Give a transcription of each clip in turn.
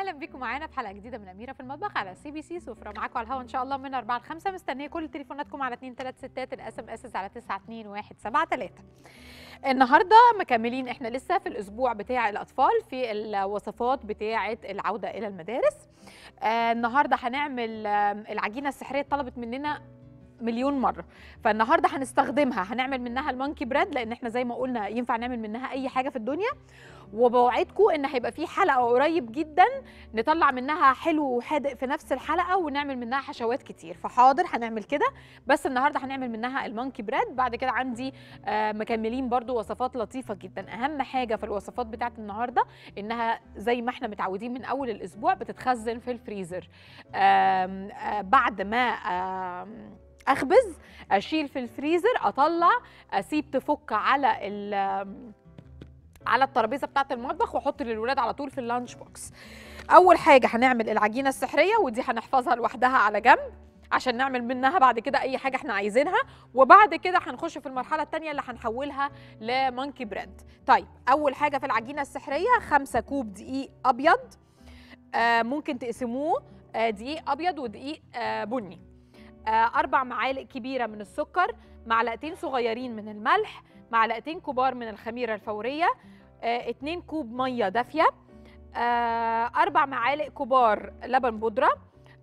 اهلا بيكم معانا في حلقه جديده من اميره في المطبخ على CBC سفره. معاكم على الهوا ان شاء الله من 4 ل 5. مستنيه كل تليفوناتكم على 236، الSMS على 92173. النهارده مكملين، احنا لسه في الاسبوع بتاع الاطفال في الوصفات بتاعه العوده الى المدارس. النهارده هنعمل العجينه السحريه اتطلبت مننا مليون مرة، فالنهاردة هنستخدمها، هنعمل منها المانكي بريد، لأن احنا زي ما قلنا ينفع نعمل منها أي حاجة في الدنيا. وبوعدكم إن هيبقى في حلقة قريب جدا نطلع منها حلو وحادق في نفس الحلقة، ونعمل منها حشوات كتير، فحاضر هنعمل كده. بس النهاردة هنعمل منها المانكي بريد. بعد كده عندي مكملين برضو وصفات لطيفة جدا. أهم حاجة في الوصفات بتاعت النهاردة إنها زي ما احنا متعودين من أول الأسبوع بتتخزن في الفريزر. بعد ما اخبز اشيل في الفريزر، اطلع اسيب تفك على الترابيزه بتاعه المطبخ، واحط للولاد على طول في اللانش بوكس. اول حاجه هنعمل العجينه السحريه، ودي هنحفظها لوحدها على جنب عشان نعمل منها بعد كده اي حاجه احنا عايزينها. وبعد كده هنخش في المرحله الثانيه اللي هنحولها لمانكي بريد. طيب، اول حاجه في العجينه السحريه 5 كوب دقيق ابيض، ممكن تقسموه دقيق ابيض ودقيق بني، 4 معالق كبيرة من السكر، 2 معلقة صغيرين من الملح، 2 معلقة كبار من الخميرة الفورية، 2 كوب مية دافية، 4 معالق كبار لبن بودرة،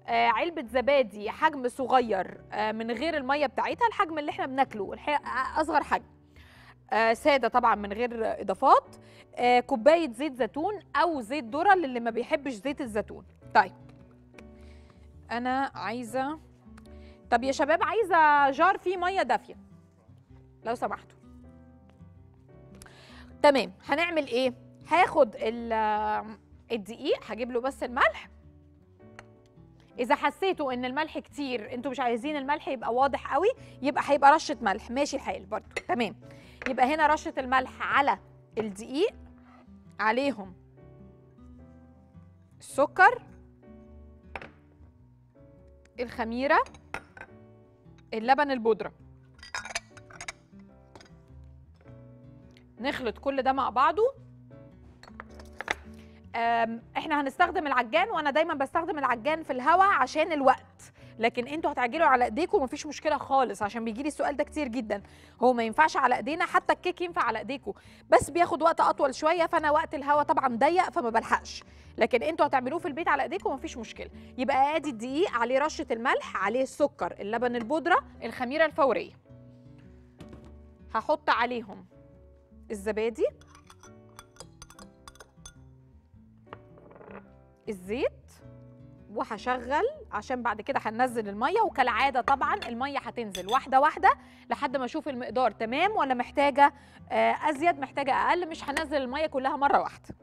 علبة زبادي حجم صغير من غير المية بتاعتها، الحجم اللي احنا بناكله أصغر حجم، سادة طبعا من غير إضافات، كوباية زيت زيتون أو زيت ذرة للي ما بيحبش زيت الزيتون. طيب، أنا عايزة، طب يا شباب، عايزه جار فيه ميه دافيه لو سمحتوا. تمام، هنعمل ايه؟ هاخد الدقيق، هجيب له بس الملح. اذا حسيتوا ان الملح كتير، انتوا مش عايزين الملح يبقى واضح قوي، يبقى هيبقى رشه ملح، ماشي الحال برضو. تمام، يبقى هنا رشه الملح على الدقيق، عليهم السكر، الخميرة، اللبن البودرة. نخلط كل ده مع بعضه. احنا هنستخدم العجان، وانا دايما بستخدم العجان في الهواء عشان الوقت، لكن انتوا هتعجلوا على ايديكم مفيش مشكلة خالص، عشان بيجيلي السؤال ده كتير جدا، هو ما ينفعش على ايدينا؟ حتى الكيك ينفع على ايديكم بس بياخد وقت اطول شوية، فانا وقت الهواء طبعا ضيق فما بلحقش، لكن انتوا هتعملوه في البيت على ايديكم مفيش مشكلة. يبقى ادي الدقيق، عليه رشة الملح، عليه السكر، اللبن البودرة، الخميرة الفورية، هحط عليهم الزبادي، الزيت، وهشغل عشان بعد كده هننزل الميه. وكالعاده طبعا الميه هتنزل واحده واحده لحد ما اشوف المقدار تمام ولا محتاجه ازيد، محتاجه اقل، مش هنزل الميه كلها مره واحده.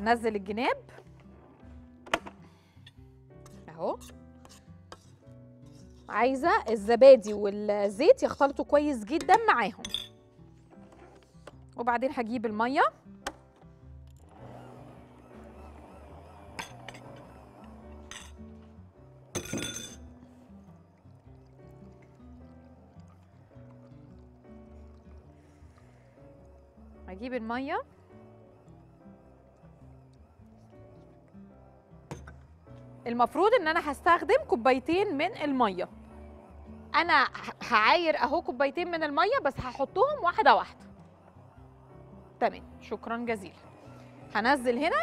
نزل الجناب اهو. عايزه الزبادي والزيت يختلطوا كويس جدا معاهم. وبعدين هجيب الميه، هجيب الميه المفروض ان انا هستخدم 2 كوباية من الميه. انا هعاير اهو 2 كوباية من الميه، بس هحطهم واحده واحده. تمام، شكرا جزيلا. هنزل هنا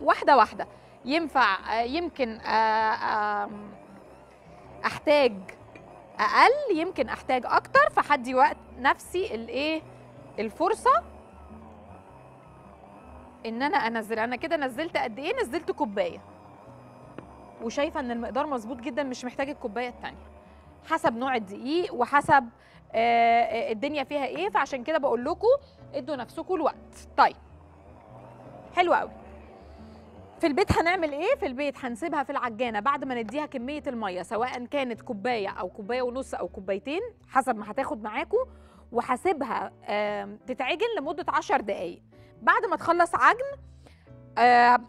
واحده واحده. ينفع يمكن احتاج اقل، يمكن احتاج اكتر، فهدي وقت نفسي الايه، الفرصه ان انا انزل. انا كده نزلت قد ايه؟ نزلت كوبايه، وشايفه ان المقدار مظبوط جدا، مش محتاجه الكوبايه الثانيه، حسب نوع الدقيق وحسب الدنيا فيها ايه، فعشان كده بقول لكم ادوا نفسكم الوقت. طيب، حلو قوي. في البيت هنعمل ايه؟ في البيت هنسيبها في العجانه بعد ما نديها كميه الميه، سواء كانت كوبايه او كوبايه ونص او كوبايتين حسب ما هتاخد معاكم، وهسيبها تتعجن لمده 10 دقائق. بعد ما تخلص عجن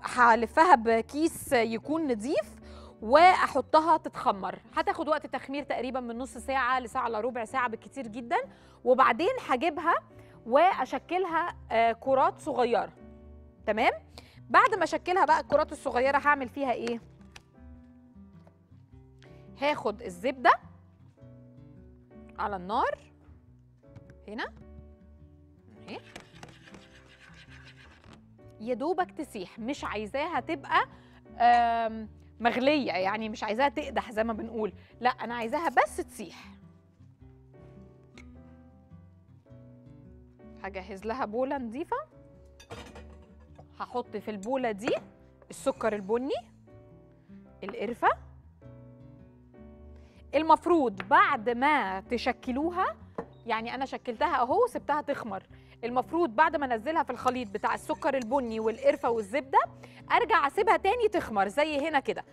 هلفها بكيس يكون نظيف واحطها تتخمر. هتاخد وقت تخمير تقريبا من نص ساعه لساعه الا ربع ساعه بالكتير جدا، وبعدين هجيبها واشكلها كرات صغيره. تمام؟ بعد ما اشكلها بقى الكرات الصغيره هعمل فيها ايه؟ هاخد الزبده على النار هنا اهي، يا دوبك تسيح، مش عايزاها تبقى مغليه، يعني مش عايزاها تقدح زي ما بنقول، لا انا عايزاها بس تسيح. هجهز لها بوله نظيفه، هحط في البوله دي السكر البني، القرفه. المفروض بعد ما تشكلوها، يعني انا شكلتها اهو سبتها تخمر، المفروض بعد ما انزلها في الخليط بتاع السكر البني والقرفه والزبده ارجع اسيبها تاني تخمر زي هنا كده.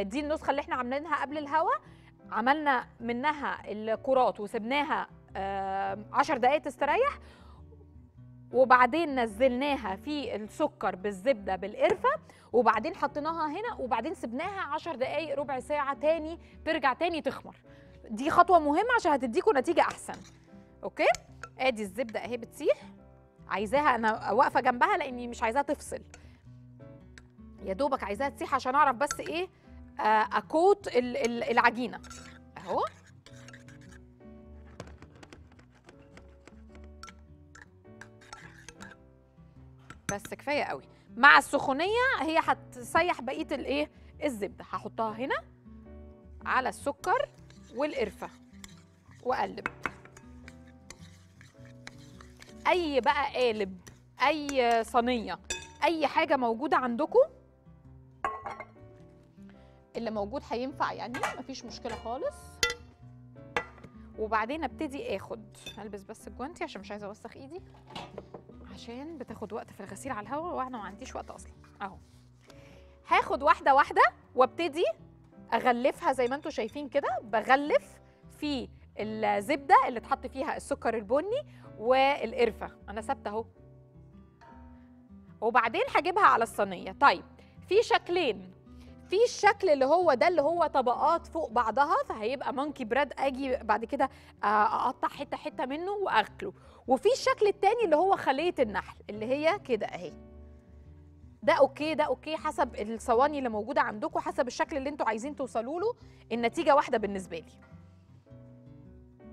دي النسخه اللي احنا عاملينها قبل الهوا، عملنا منها الكرات وسبناها 10 دقائق تستريح، وبعدين نزلناها في السكر بالزبده بالقرفه، وبعدين حطيناها هنا، وبعدين سبناها 10 دقائق ربع ساعه تاني ترجع تاني تخمر. دي خطوه مهمه عشان هتديكوا نتيجه احسن. اوكي؟ ادي الزبده اهي بتسيح، عايزاها انا واقفه جنبها لاني مش عايزاها تفصل، يا دوبك عايزاها تسيح عشان اعرف بس ايه اكوت العجينه اهو. بس كفايه قوي، مع السخونيه هي هتسيح بقيه الايه الزبده. هحطها هنا على السكر والقرفه واقلب. اي بقى قالب، اي صينيه، اي حاجه موجوده عندكم، اللي موجود هينفع، يعني مفيش مشكله خالص. وبعدين ابتدي اخد، هلبس بس الجوانتي عشان مش عايزه اوسخ ايدي، عشان بتاخد وقت في الغسيل على الهواء وانا ما عنديش وقت اصلا اهو. هاخد واحده واحده وابتدي اغلفها زي ما انتم شايفين كده، بغلف في الزبده اللي اتحط فيها السكر البني والقرفه، انا ثابته اهو. وبعدين هجيبها على الصينيه. طيب في شكلين، في الشكل اللي هو ده اللي هو طبقات فوق بعضها، فهيبقى مانكي بريد، اجي بعد كده اقطع حته حته منه واكله. وفي الشكل التاني اللي هو خليه النحل اللي هي كده اهي، ده اوكي ده اوكي، حسب الصواني اللي موجوده عندكم، حسب الشكل اللي انتوا عايزين توصلوا له. النتيجه واحده بالنسبه لي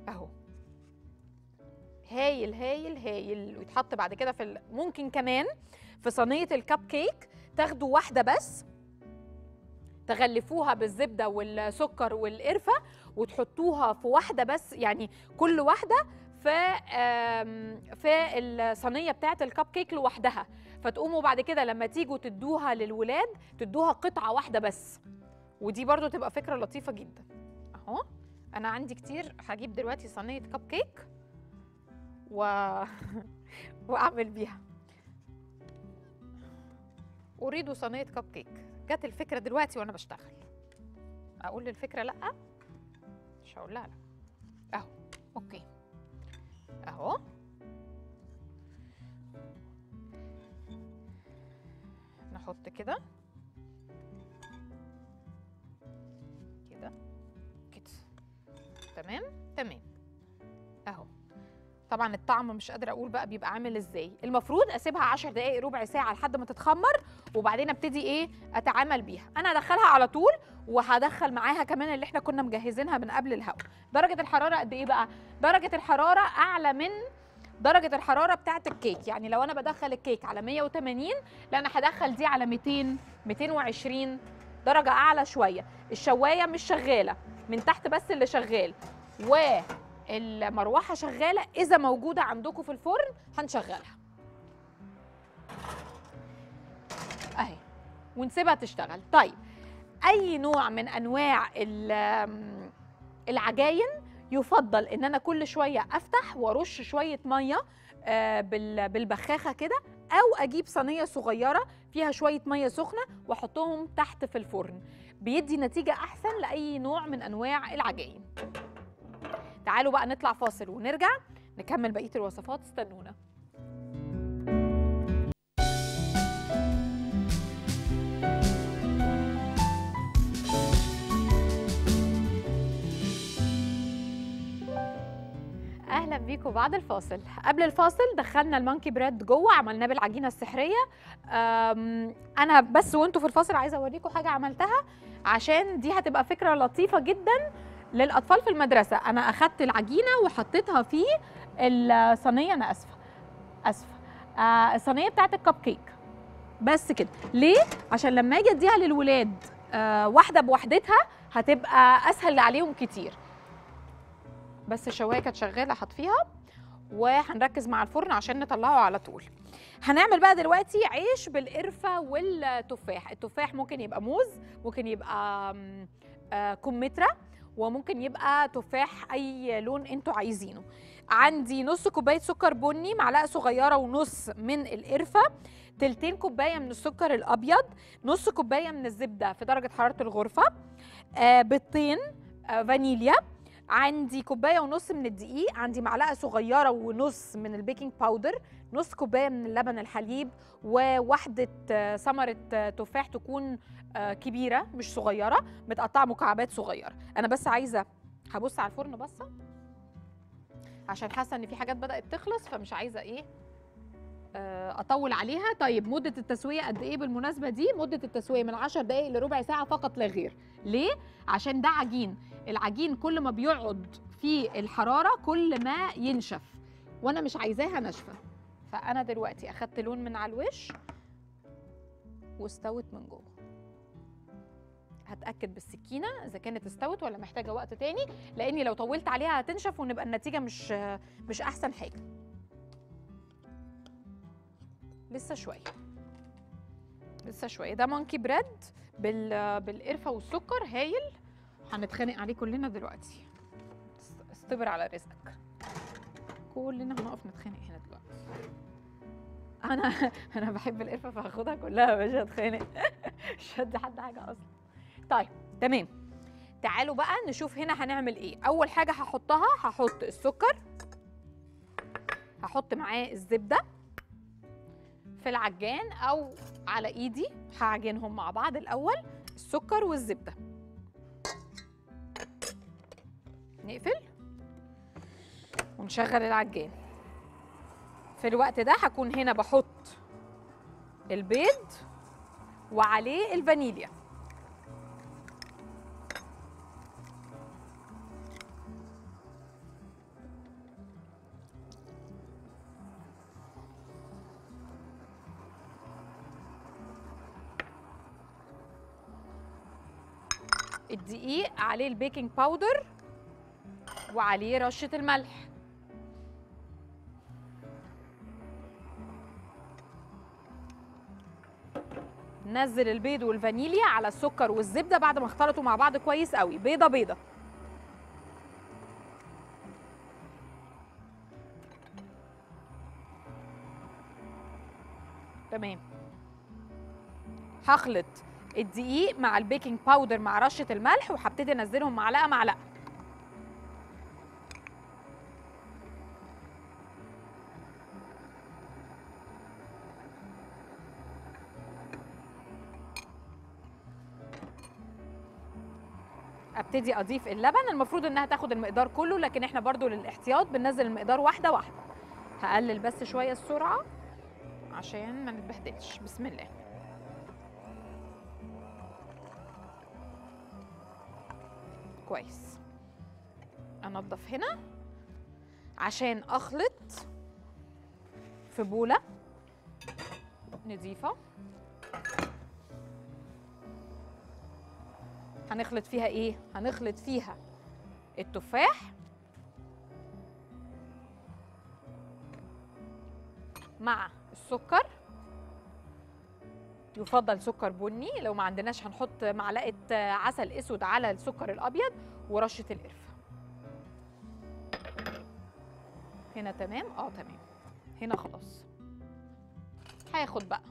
اهو، هايل هايل هايل. ويتحط بعد كده في ممكن كمان في صينيه الكب كيك تاخدوا واحده بس تغلفوها بالزبده والسكر والقرفه وتحطوها في واحده بس، يعني كل واحده في الصينيه بتاعه الكب كيك لوحدها، فتقوموا بعد كده لما تيجوا تدوها للولاد تدوها قطعه واحده بس. ودي برضو تبقى فكره لطيفه جدا اهو. انا عندي كتير، هجيب دلوقتي صينيه كب كيك واعمل بيها. اريد صينيه كب كيك، جت الفكره دلوقتي وانا بشتغل. اقول للفكره لا؟ مش هقول لها لا اهو. اوكي اهو، نحط كده كده كده، تمام تمام اهو. طبعا الطعم مش قادره اقول بقى بيبقى عامل ازاي. المفروض اسيبها 10 دقائق ربع ساعه لحد ما تتخمر، وبعدين ابتدي ايه اتعامل بيها. انا هدخلها على طول، وهدخل معاها كمان اللي احنا كنا مجهزينها من قبل الهوا. درجه الحراره قد ايه بقى؟ درجه الحراره اعلى من درجه الحراره بتاعه الكيك، يعني لو انا بدخل الكيك على 180 لا انا هدخل دي على 200 220 درجه اعلى شويه. الشوايه مش شغاله من تحت، بس اللي شغال و المروحه شغاله. اذا موجوده عندكم في الفرن هنشغلها اهي ونسيبها تشتغل. طيب اي نوع من انواع العجاين يفضل ان انا كل شويه افتح وارش شويه ميه بالبخاخه كده او اجيب صينيه صغيره فيها شويه ميه سخنه واحطهم تحت في الفرن، بيدي نتيجه احسن لاي نوع من انواع العجائن. تعالوا بقى نطلع فاصل ونرجع نكمل بقيه الوصفات، استنونا. اهلا بيكم بعد الفاصل. قبل الفاصل دخلنا المانكي بريد جوه، عملناه بالعجينه السحريه. انا بس وانتوا في الفاصل عايزه اوريكم حاجه عملتها عشان دي هتبقى فكره لطيفه جدا للاطفال في المدرسه. انا اخدت العجينه وحطيتها في الصينيه، انا اسفه الصينيه بتاعه الكب كيك بس كده. ليه؟ عشان لما اجي اديها للولاد واحده بوحدتها هتبقى اسهل عليهم كتير. بس الشوايه كانت شغاله هطفيها وهنركز مع الفرن عشان نطلعه على طول. هنعمل بقى دلوقتي عيش بالقرفه والتفاح. التفاح ممكن يبقى موز، ممكن يبقى كمثرى، وممكن يبقى تفاح اي لون انتوا عايزينه. عندي نص كوبايه سكر بني، معلقه صغيره ونص من القرفه، تلتين كوبايه من السكر الابيض، نص كوبايه من الزبده في درجه حراره الغرفه، بيضتين فانيليا، عندي كوبايه ونص من الدقيق، عندي معلقه صغيره ونص من البيكنج باودر، نص كوبايه من اللبن الحليب، وواحده ثمره تفاح تكون كبيره مش صغيره متقطعه مكعبات صغيره. انا بس عايزه هبص على الفرن بصه عشان حاسه ان في حاجات بدات تخلص، فمش عايزه ايه اطول عليها. طيب مده التسويه قد ايه بالمناسبه؟ دي مده التسويه من 10 دقائق لربع ساعه فقط لا غير. ليه؟ عشان ده عجين، العجين كل ما بيقعد في الحراره كل ما ينشف، وانا مش عايزاها ناشفه. فانا دلوقتي اخدت لون من على الوش واستوت من جوه. هتاكد بالسكينه اذا كانت استوت ولا محتاجه وقت تاني، لاني لو طولت عليها هتنشف ونبقى النتيجه مش احسن حاجه. لسه شويه لسه شويه. ده مانكي بريد بالقرفه والسكر، هايل، هنتخانق عليه كلنا دلوقتي. استبر على رزقك، كلنا هنقف نتخانق هنا دلوقتي. انا بحب القرفه فهاخدها كلها مش هتخانق، مش هدي حد حاجه اصلا. طيب تمام، تعالوا بقى نشوف هنا هنعمل ايه. اول حاجه هحطها، هحط السكر، هحط معاه الزبده في العجان او على ايدي، هعجنهم مع بعض الاول، السكر والزبده. نقفل ونشغل العجان. في الوقت ده هكون هنا بحط البيض وعليه الفانيليا. الدقيق عليه البيكنج باودر وعليه رشة الملح. نزل البيض والفانيليا على السكر والزبدة بعد ما اختلطوا مع بعض كويس قوي، بيضة بيضة. تمام. هخلط الدقيق مع البيكنج باودر مع رشة الملح وهبتدي انزلهم معلقة معلقة. ابتدي اضيف اللبن، المفروض انها تاخد المقدار كله لكن احنا برضو للاحتياط بننزل المقدار واحدة واحدة. هقلل بس شوية السرعة عشان ما نتبهدلش. بسم الله. كويس. انضف هنا عشان اخلط في بوله نضيفه هنخلط فيها ايه؟ هنخلط فيها التفاح مع السكر، يفضل سكر بني، لو ما عندناش هنحط معلقه عسل اسود على السكر الابيض، ورشه القرفه. هنا تمام؟ اه تمام. هنا خلاص. هاخد بقى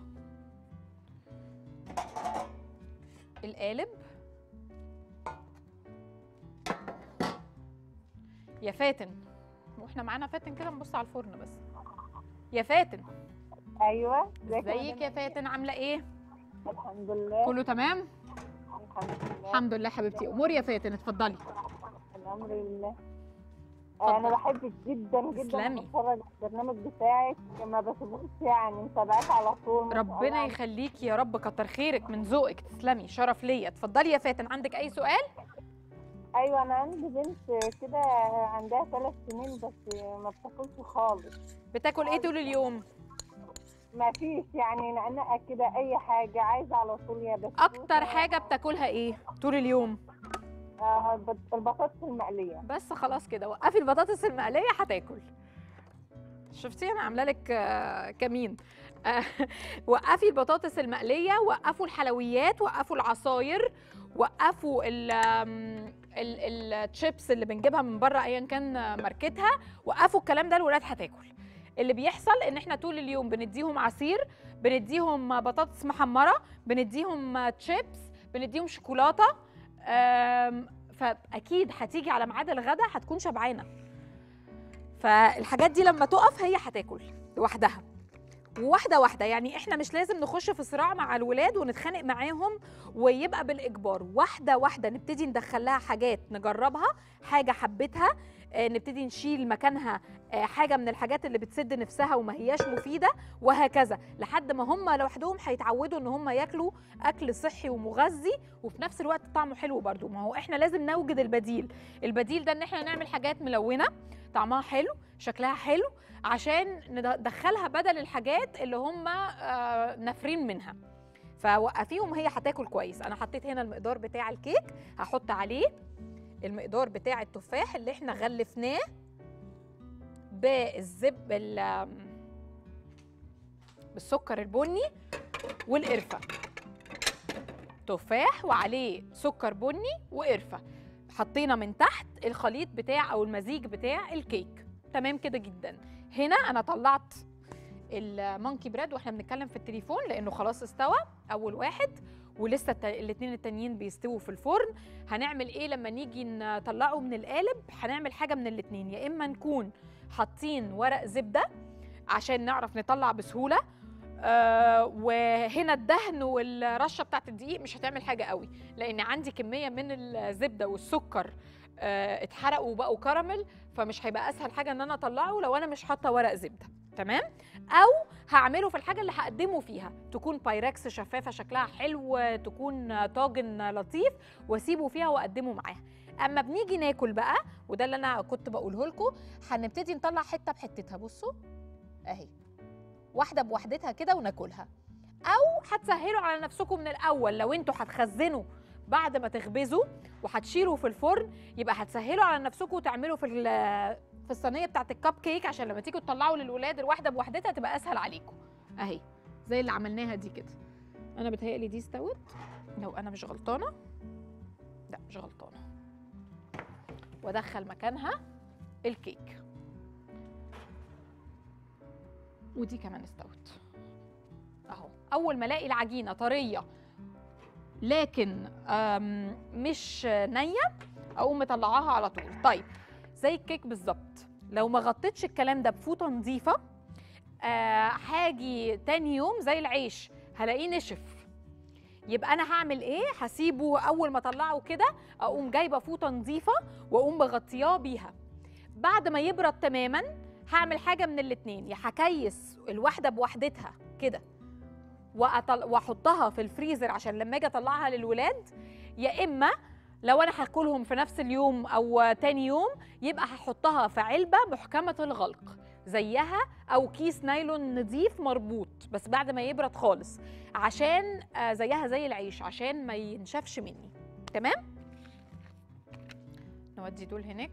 القالب يا فاتن، واحنا معانا فاتن كده نبص على الفرن بس. يا فاتن. ايوه ازيك يا فاتن، عامله ايه؟ الحمد لله كله تمام. الحمد لله حبيبتي. امور يا فاتن، اتفضلي. الامر لله. انا بحبك جدا جدا، بتفرج البرنامج بتاعك ما بسيبوش، يعني متابعاك على طول. ربنا يخليكي يا رب، كتر خيرك من ذوقك. تسلمي، شرف ليا. اتفضلي يا فاتن، عندك اي سؤال؟ ايوه انا عندي بنت كده عندها 3 سنين بس ما بتاكلش خالص. بتاكل ايه طول اليوم؟ ما فيش، يعني نقنقه كده اي حاجه عايزه على طول. يا بس اكتر حاجه بتاكلها ايه طول اليوم؟ البطاطس المقليه بس. خلاص كده وقفي البطاطس المقليه هتاكل. شفتي انا عامله لك كمين. وقفي البطاطس المقليه، وقفوا الحلويات، وقفوا العصاير، وقفوا الشيبس اللي بنجيبها من بره ايا كان ماركتها، وقفوا الكلام ده. الولاد هتاكل. اللي بيحصل ان احنا طول اليوم بنديهم عصير، بنديهم بطاطس محمره، بنديهم تشيبس، بنديهم شوكولاته، فاكيد هتيجي على ميعاد الغدا هتكون شبعانه. فالحاجات دي لما تقف هي هتاكل لوحدها. وواحده واحده، يعني احنا مش لازم نخش في صراع مع الولاد ونتخانق معاهم ويبقى بالاجبار. واحده واحده نبتدي ندخل لها حاجات نجربها، حاجه حبتها نبتدي نشيل مكانها حاجه من الحاجات اللي بتسد نفسها وما هياش مفيده، وهكذا لحد ما هم لوحدهم هيتعودوا ان هم ياكلوا اكل صحي ومغذي وفي نفس الوقت طعمه حلو برده. ما هو احنا لازم نوجد البديل. البديل ده ان احنا نعمل حاجات ملونه طعمها حلو شكلها حلو عشان ندخلها بدل الحاجات اللي هم نافرين منها. فوقفيهم هي هتاكل كويس. انا حطيت هنا المقدار بتاع الكيك، هحط عليه المقدار بتاع التفاح اللي احنا غلفناه بالسكر البني والقرفه. تفاح وعليه سكر بني وقرفه. حطينا من تحت الخليط بتاع او المزيج بتاع الكيك. تمام كده جدا. هنا انا طلعت المانكي بريد واحنا بنتكلم في التليفون لانه خلاص استوى اول واحد، ولسه الاثنين التانيين بيستووا في الفرن. هنعمل ايه لما نيجي نطلعه من القالب؟ هنعمل حاجه من الاثنين، يا اما نكون حاطين ورق زبده عشان نعرف نطلع بسهوله، وهنا الدهن والرشه بتاعت الدقيق مش هتعمل حاجه قوي لان عندي كميه من الزبده والسكر اتحرقوا وبقوا كراميل، فمش هيبقى اسهل حاجه ان انا اطلعه لو انا مش حاطه ورق زبده. تمام. او هعمله في الحاجه اللي هقدمه فيها، تكون بايركس شفافه شكلها حلو، تكون طاجن لطيف واسيبه فيها واقدمه معاها. اما بنيجي ناكل بقى، وده اللي انا كنت بقوله لكم، هنبتدي نطلع حته بحتتها. بصوا اهي، واحده بوحدتها كده وناكلها. او هتسهلوا على نفسكم من الاول، لو انتوا هتخزنوا بعد ما تخبزوا وهتشيلوا في الفرن يبقى هتسهلوا على نفسكم وتعملوا في الصينيه بتاعه الكب كيك عشان لما تيجوا تطلعوا للولاد الواحده بوحدتها تبقى اسهل عليكم. اهي زي اللي عملناها دي كده. انا بتهيألي دي استوت لو انا مش غلطانه. لا مش غلطانه. وادخل مكانها الكيك. ودي كمان استوت اهو. اول ما الاقي العجينه طريه لكن مش نيه اقوم مطلعاها على طول. طيب زي الكيك بالظبط، لو ما غطيتش الكلام ده بفوطه نظيفه هاجي تاني يوم زي العيش هلاقيه نشف. يبقى انا هعمل ايه؟ هسيبه اول ما اطلعه كده اقوم جايبه فوطه نظيفه واقوم بغطياه بيها. بعد ما يبرد تماما هعمل حاجه من الاتنين، يا هكيس الواحده بوحدتها كده واحطها في الفريزر عشان لما اجي اطلعها للولاد، يا اما لو انا هاكلهم في نفس اليوم او تاني يوم يبقى هحطها في علبه محكمه الغلق زيها او كيس نايلون نظيف مربوط بس بعد ما يبرد خالص، عشان زيها زي العيش عشان ما ينشفش مني. تمام. نودي دول هناك.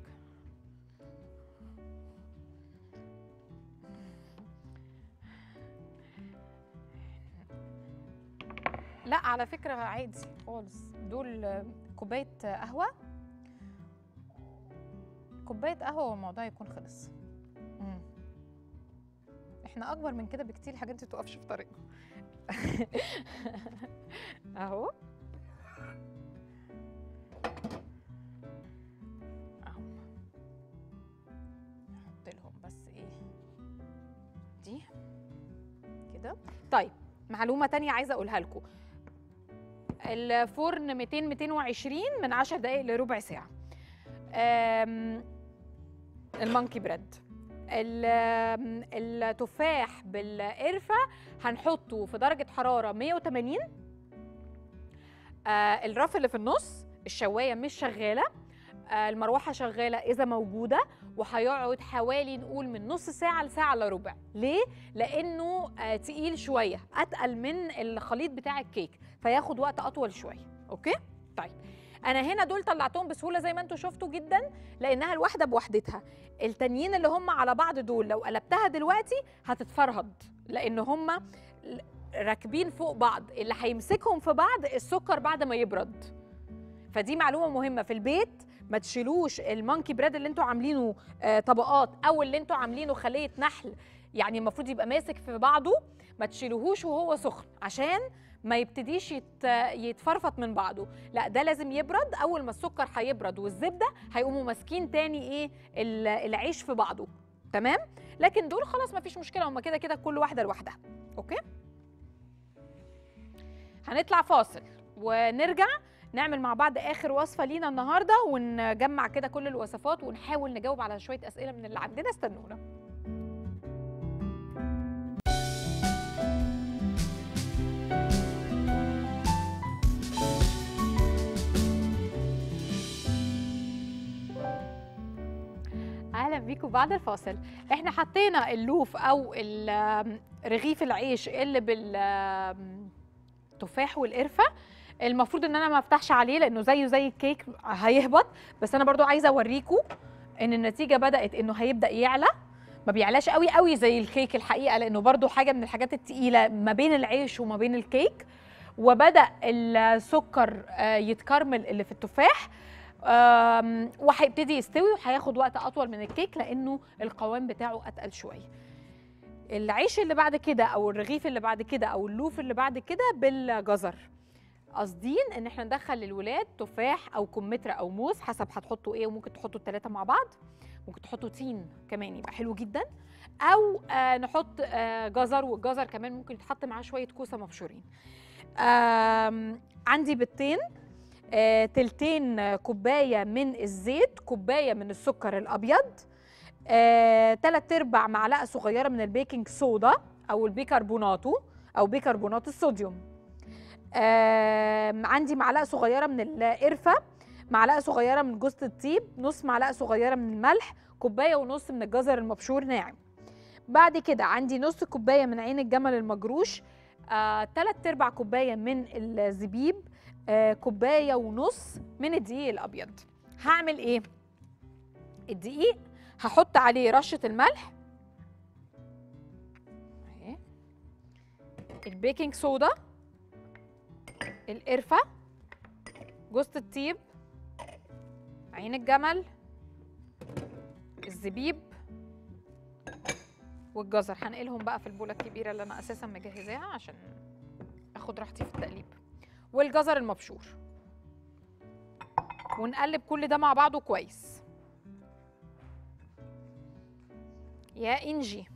لا على فكرة عادي خالص، دول كوباية قهوة، كوباية قهوة والموضوع يكون خلص. احنا اكبر من كده بكتير، الحاجات دي ما بتقفش في طريقنا. اهو نحط لهم بس ايه دي كده. طيب معلومه تانية عايزه اقولها لكم، الفرن 200 220 من 10 دقائق لربع ساعه. المانكي بريد التفاح بالقرفه هنحطه في درجه حراره 180. الرف اللي في النص، الشوايه مش شغاله، المروحه شغاله اذا موجوده، وهيقعد حوالي نقول من نص ساعه لساعه الا ربع. ليه؟ لانه تقيل شويه، اتقل من الخليط بتاع الكيك، فياخد وقت اطول شويه. اوكي؟ طيب انا هنا دول طلعتهم بسهوله زي ما انتم شفتوا جدا، لانها الواحده بوحدتها. التانيين اللي هم على بعض دول لو قلبتها دلوقتي هتتفرهد، لان هم راكبين فوق بعض، اللي هيمسكهم في بعض السكر بعد ما يبرد. فدي معلومه مهمه، في البيت ما تشيلوش المانكي بريد اللي انتوا عاملينه طبقات، او اللي انتوا عاملينه خليه نحل، يعني المفروض يبقى ماسك في بعضه، ما تشيلوهوش وهو سخن عشان ما يبتديش يتفرفط من بعضه. لا، ده لازم يبرد. اول ما السكر هيبرد والزبده هيقوموا ماسكين تاني ايه العيش في بعضه، تمام؟ لكن دول خلاص ما فيش مشكله، هما كده كده كل واحده لوحدها. اوكي، هنطلع فاصل ونرجع نعمل مع بعض اخر وصفه لينا النهارده، ونجمع كده كل الوصفات ونحاول نجاوب على شويه اسئله من اللي عندنا. استنونا. اهلا بيكم بعد الفاصل. احنا حطينا اللوف او رغيف العيش اللي بالتفاح والقرفه، المفروض ان انا ما افتحش عليه لانه زيه زي الكيك هيهبط، بس انا برضو عايزه اوريكم ان النتيجه بدات انه هيبدا يعلى، ما بيعلاش قوي قوي زي الكيك الحقيقه، لانه برضو حاجه من الحاجات التقيله ما بين العيش وما بين الكيك. وبدا السكر يتكرمل اللي في التفاح، وهيبتدي يستوي وهياخد وقت اطول من الكيك لانه القوام بتاعه اتقل شويه. العيش اللي بعد كده او الرغيف اللي بعد كده او اللوف اللي بعد كده بالجزر، قاصدين ان احنا ندخل للولاد تفاح او كمثرى او موز حسب هتحطوا ايه، وممكن تحطوا الثلاثه مع بعض، ممكن تحطوا تين كمان يبقى حلو جدا، او نحط جزر، والجزر كمان ممكن يتحط معاه شويه كوسه مبشورين. عندي بيضتين، تلتين كوبايه من الزيت، كوبايه من السكر الابيض، تلات ارباع معلقه صغيره من البيكنج صودا او البيكربوناتو او بيكربونات الصوديوم، عندي معلقه صغيره من القرفه، معلقه صغيره من جوز الطيب، نص معلقه صغيره من الملح، كوبايه ونص من الجزر المبشور ناعم. بعد كده عندي نص كوبايه من عين الجمل المجروش، تلات ارباع كوبايه من الزبيب، كوبايه ونص من الدقيق الابيض. هعمل ايه؟ الدقيق هحط عليه رشه الملح، البيكنج صودا، القرفه، جوز الطيب، عين الجمل، الزبيب، والجزر. هنقلهم بقى في البوله الكبيره اللي انا اساسا مجهزاها عشان اخد راحتي في التقليب، والجزر المبشور، ونقلب كل ده مع بعضه كويس. يا انجي.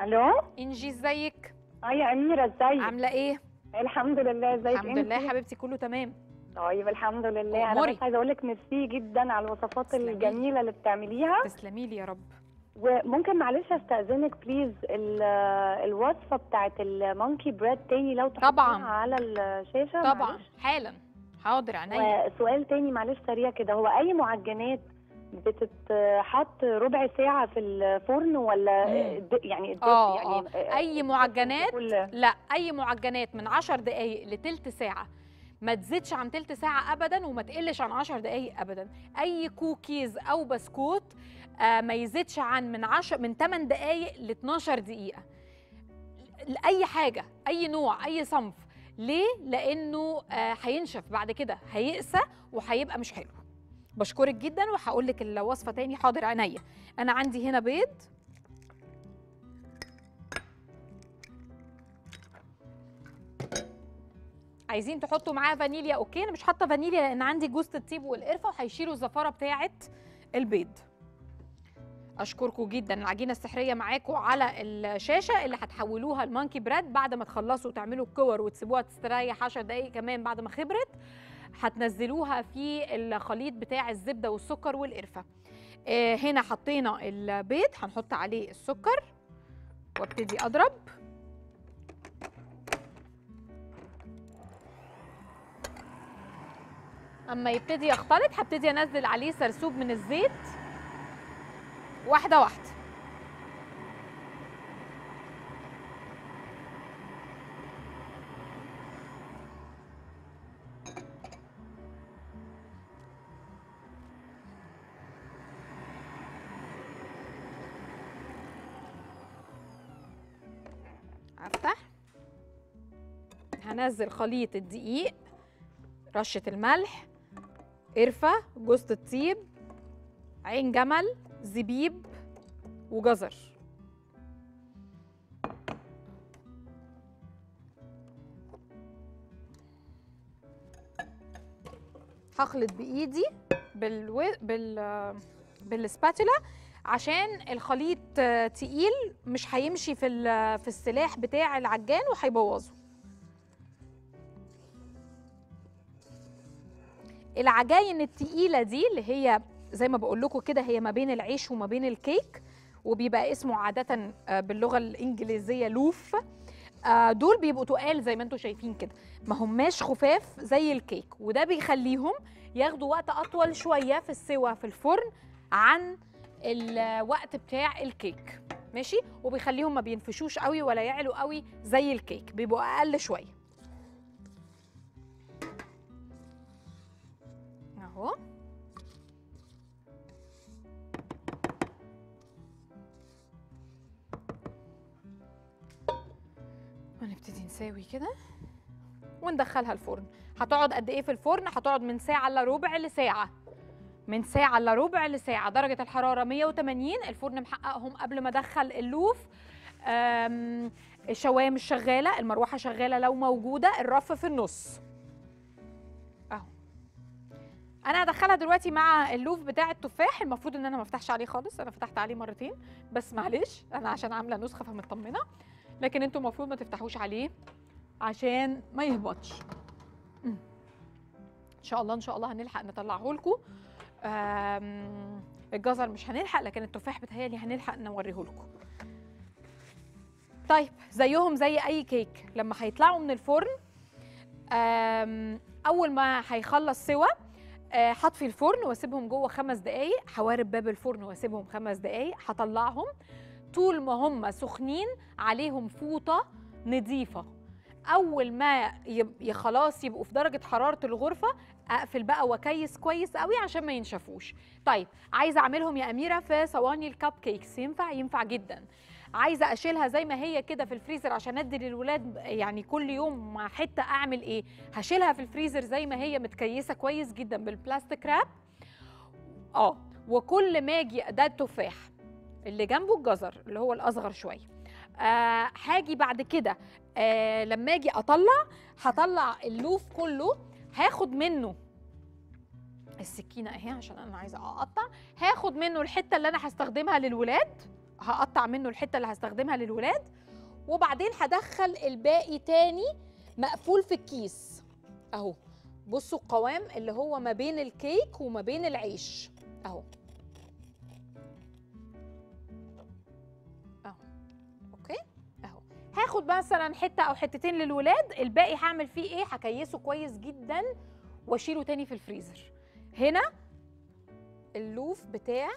الو انجي، ازيك؟ اه يا اميره، ازيك؟ عامله ايه؟ الحمد لله، ازيك؟ الحمد لله يا حبيبتي، كله تمام. طيب الحمد لله. انا بس عايزه اقول لك ميرسي جدا على الوصفات الجميله اللي بتعمليها. تسلمي لي يا رب. وممكن معلش استاذنك بليز الوصفه بتاعت المانكي بريد تاني لو تحطيها على الشاشه؟ طبعا معلش. حالا. حاضر، عينيا. وسؤال تاني معلش سريع كده، هو اي معجنات بتتحط ربع ساعه في الفرن ولا اي معجنات؟ لا، اي معجنات من 10 دقائق لتلت ساعه، ما تزيدش عن تلت ساعه ابدا وما تقلش عن 10 دقائق ابدا. اي كوكيز او بسكوت ما يزيدش عن من 8 دقائق ل 12 دقيقه، اي حاجه، اي نوع، اي صنف. ليه؟ لانه هينشف بعد كده، هيقسى وهيبقى مش حلو. بشكرك جدا، وهقول لك الوصفه تاني. حاضر عينيا. انا عندي هنا بيض، عايزين تحطوا معاه فانيليا، اوكي انا مش حاطه فانيليا لان عندي جوزة الطيب والقرفه وهيشيلوا الزفاره بتاعه البيض. اشكركم جدا، العجينه السحريه معاكم على الشاشه اللي هتحولوها لمانكي بريد بعد ما تخلصوا تعملوا الكور وتسيبوها تستريح 10 دقائق كمان بعد ما خبرت، هتنزلوها في الخليط بتاع الزبده والسكر والقرفه. هنا حطينا البيض، هنحط عليه السكر وابتدي اضرب. اما يبتدي يختلط هبتدي انزل عليه سرسوب من الزيت واحده واحده. افتح، هنزل خليط الدقيق، رشه الملح، قرفه، جوزة الطيب، عين جمل، زبيب وجزر. هخلط بايدي بالسباتولا عشان الخليط تقيل مش هيمشي في السلاح بتاع العجان وهيبوظه. العجاين التقيله دي اللي هي زي ما بقول لكم كده هي ما بين العيش وما بين الكيك وبيبقى اسمه عادة باللغة الإنجليزية لوف، دول بيبقوا تقال زي ما انتم شايفين كده، ما هماش خفاف زي الكيك، وده بيخليهم ياخدوا وقت أطول شوية في السوا في الفرن عن الوقت بتاع الكيك، ماشي؟ وبيخليهم ما بينفشوش قوي ولا يعلوا قوي زي الكيك، بيبقوا أقل شوية. أهو هنبتدي نساوي كده وندخلها الفرن. هتقعد قد ايه في الفرن؟ هتقعد من ساعه الا ربع لساعه، من ساعه الا ربع لساعه. درجه الحراره 180، الفرن محققهم قبل ما ادخل اللوف. الشوايه مش شغاله، المروحه شغاله لو موجوده، الرف في النص اهو. انا هدخلها دلوقتي مع اللوف بتاع التفاح، المفروض ان انا ما افتحش عليه خالص، انا فتحت عليه مرتين بس معلش انا عشان عامله نسخه فمطمنه، لكن انتوا المفروض ما تفتحوش عليه عشان ما يهبطش. ان شاء الله ان شاء الله هنلحق نطلعه لكم. الجزر مش هنلحق، لكن التفاح بتهيألي هنلحق نوريه لكم. طيب زيهم زي اي كيك لما هيطلعوا من الفرن، اول ما هيخلص سوا هطفي الفرن واسيبهم جوه 5 دقايق، هوارب باب الفرن واسيبهم 5 دقايق، هطلعهم. طول ما هم سخنين عليهم فوطه نظيفه، اول ما خلاص يبقوا في درجه حراره الغرفه اقفل بقى واكيس كويس قوي عشان ما ينشفوش. طيب عايزه اعملهم يا اميره في صواني الكب كيكس، ينفع جدا. عايزه اشيلها زي ما هي كده في الفريزر عشان ادي للولاد يعني كل يوم حته، اعمل ايه؟ هشيلها في الفريزر زي ما هي متكيسه كويس جدا بالبلاستيك راب، وكل ما اجي ده التفاح اللي جنبه الجزر اللي هو الاصغر شويه، هاجي بعد كده لما اجي اطلع هطلع اللوف كله، هاخد منه السكينه اهي عشان انا عايزه اقطع، هاخد منه الحته اللي انا هستخدمها للولاد، هقطع منه الحته اللي هستخدمها للولاد، وبعدين هدخل الباقي تاني مقفول في الكيس اهو. بصوا القوام اللي هو ما بين الكيك وما بين العيش اهو، هاخد مثلا حته او حتتين للولاد، الباقي هعمل فيه ايه؟ هكيسه كويس جدا واشيله تاني في الفريزر. هنا اللوف بتاع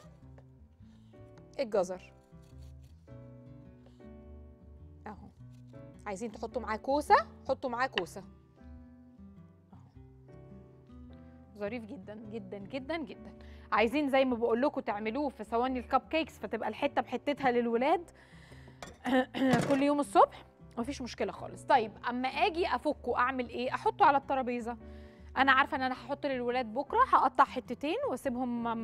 الجزر اهو، عايزين تحطوا معاه كوسه حطوا معاه كوسه اهو، ظريف جدا جدا جدا جدا. عايزين زي ما بقول لكم تعملوه في صواني الكب كيكس فتبقى الحته بحتتها للولاد كل يوم الصبح، مفيش مشكله خالص. طيب اما اجي افكه اعمل ايه؟ احطه على الترابيزه. انا عارفه ان انا هحط للولاد بكره، هقطع حتتين واسيبهم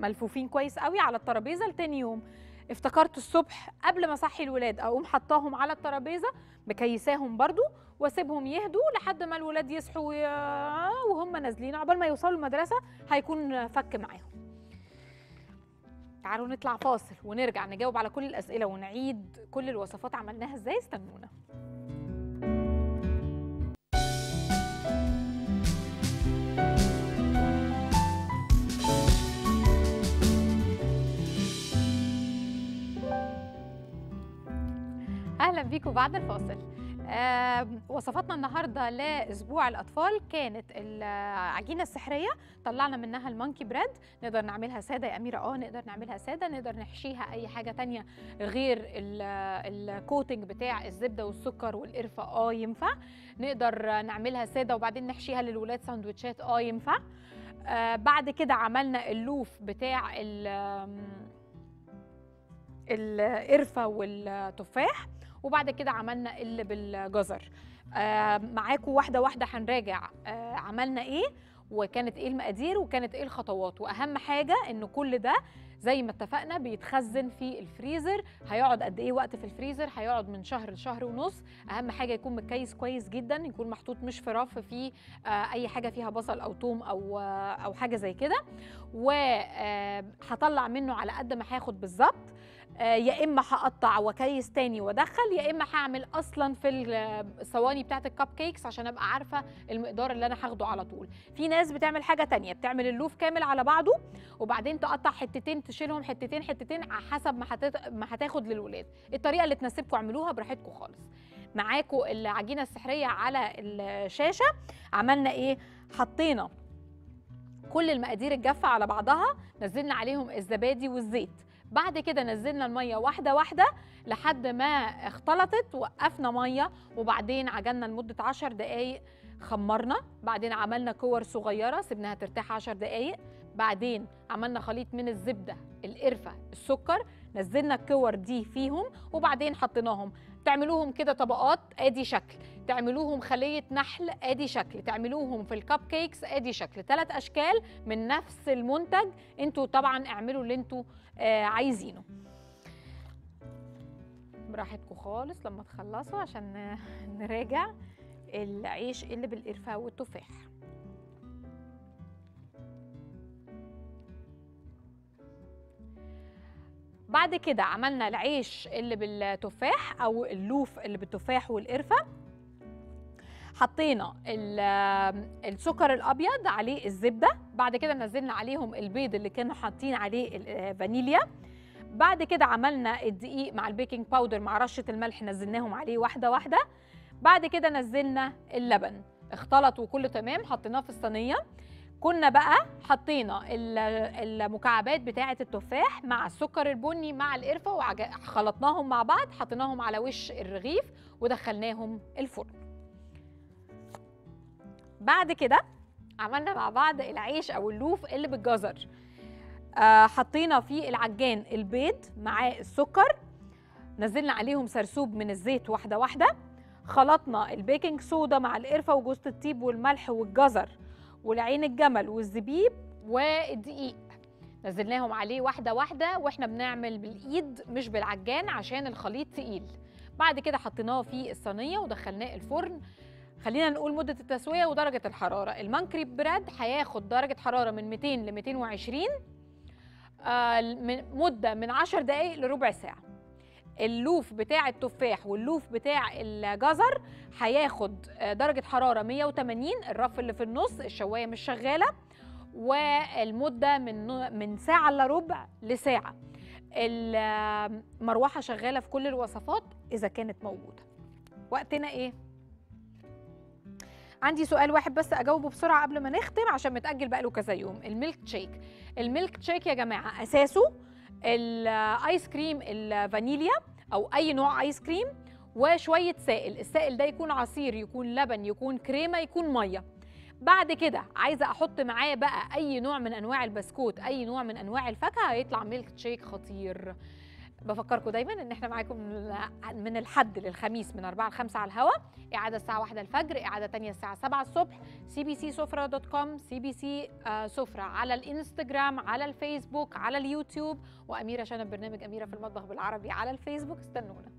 ملفوفين كويس قوي على الترابيزه لتاني يوم. افتكرت الصبح قبل ما اصحي الولاد اقوم حطاهم على الترابيزه مكيساهم برضو واسيبهم يهدوا لحد ما الولاد يصحوا وهم نازلين، عقبال ما يوصلوا المدرسه هيكون فك معاهم. تعالوا نطلع فاصل ونرجع نجاوب على كل الأسئلة ونعيد كل الوصفات عملناها ازاي، استنونا. أهلا بيكم بعد الفاصل. وصفاتنا النهارده لاسبوع الاطفال كانت العجينه السحريه، طلعنا منها المانكي بريد. نقدر نعملها ساده يا اميره؟ نقدر نعملها ساده، نقدر نحشيها اي حاجه تانية غير الكوتنج بتاع الزبده والسكر والقرفه، ينفع. نقدر نعملها ساده وبعدين نحشيها للولاد ساندوتشات، ينفع. بعد كده عملنا اللوف بتاع القرفه والتفاح، وبعد كده عملنا اللي بالجزر. معاكم واحدة واحدة هنراجع عملنا ايه وكانت ايه المقادير وكانت ايه الخطوات، واهم حاجة ان كل ده زي ما اتفقنا بيتخزن في الفريزر. هيقعد قد ايه وقت في الفريزر؟ هيقعد من شهر لشهر ونص. اهم حاجة يكون متكيس كويس جدا، يكون محطوط مش في رف فيه اي حاجة فيها بصل او توم او حاجة زي كده. وهطلع منه على قد ما هاخد بالظبط، يا اما هقطع واكيس تاني وادخل، يا اما هعمل اصلا في الصواني بتاعت الكب كيكس عشان ابقى عارفه المقدار اللي انا هاخده على طول. في ناس بتعمل حاجه تانيه، بتعمل اللوف كامل على بعضه وبعدين تقطع حتتين تشيلهم حتتين حتتين على حسب ما هتاخد للولاد. الطريقه اللي تناسبكم اعملوها براحتكم خالص. معاكم العجينه السحريه على الشاشه. عملنا ايه؟ حطينا كل المقادير الجافه على بعضها، نزلنا عليهم الزبادي والزيت، بعد كده نزلنا الميه واحده واحده لحد ما اختلطت، وقفنا ميه وبعدين عجننا لمده 10 دقائق، خمرنا، بعدين عملنا كور صغيره سيبناها ترتاح 10 دقائق، بعدين عملنا خليط من الزبده القرفه السكر، نزلنا الكور دي فيهم وبعدين حطيناهم. تعملوهم كده طبقات، ادي شكل، تعملوهم خليه نحل، ادي شكل، تعملوهم في الكب كيكس، ادي شكل، 3 اشكال من نفس المنتج. انتوا طبعا اعملوا اللي انتوا عايزينه براحتكم خالص. لما تخلصوا عشان نراجع العيش اللي بالقرفه والتفاح. بعد كده عملنا العيش اللي بالتفاح او اللوف اللي بالتفاح والقرفه، حطينا السكر الابيض عليه الزبده، بعد كده نزلنا عليهم البيض اللي كانوا حاطين عليه الفانيليا، بعد كده عملنا الدقيق مع البيكنج باودر مع رشه الملح، نزلناهم عليه واحده واحده، بعد كده نزلنا اللبن، اختلط وكله تمام، حطيناه في الصينيه. كنا بقى حطينا المكعبات بتاعه التفاح مع السكر البني مع القرفه وخلطناهم مع بعض، حطيناهم على وش الرغيف ودخلناهم الفرن. بعد كده عملنا مع بعض العيش او اللوف اللي بالجزر، حطينا فيه العجان البيض مع السكر، نزلنا عليهم سرسوب من الزيت واحده واحده، خلطنا البيكنج صودا مع القرفه وجوز الطيب والملح والجزر والعين الجمل والزبيب والدقيق، نزلناهم عليه واحده واحده واحنا بنعمل بالايد مش بالعجان عشان الخليط تقيل. بعد كده حطيناه في الصينيه ودخلناه الفرن، خلينا نقول مدة التسوية ودرجة الحرارة. المانكي بريد هياخد درجة حرارة من 200 ل 220 مدة من 10 دقايق لربع ساعة. اللوف بتاع التفاح واللوف بتاع الجزر هياخد درجة حرارة 180، الرف اللي في النص الشواية مش شغالة، والمدة من ساعة إلا ربع لساعة. المروحة شغالة في كل الوصفات إذا كانت موجودة. وقتنا إيه؟ عندي سؤال واحد بس اجاوبه بسرعه قبل ما نختم عشان متاجل بقى له كذا يوم. الميلك شيك، الميلك شيك يا جماعه اساسه الايس كريم الفانيليا او اي نوع ايس كريم وشويه سائل، السائل ده يكون عصير يكون لبن يكون كريمه يكون ميه. بعد كده عايزه احط معاه بقى اي نوع من انواع البسكوت اي نوع من انواع الفاكهه، هيطلع ميلك شيك خطير. بفكركم دايما ان احنا معاكم من الحد للخميس من 4 ل 5 على الهواء، اعاده الساعه 1 الفجر، اعاده ثانيه الساعه 7 الصبح. cbcsofra.com، cbc سفرة على الانستجرام، على الفيسبوك، على اليوتيوب، واميره شنب برنامج اميره في المطبخ بالعربي على الفيسبوك. استنونا.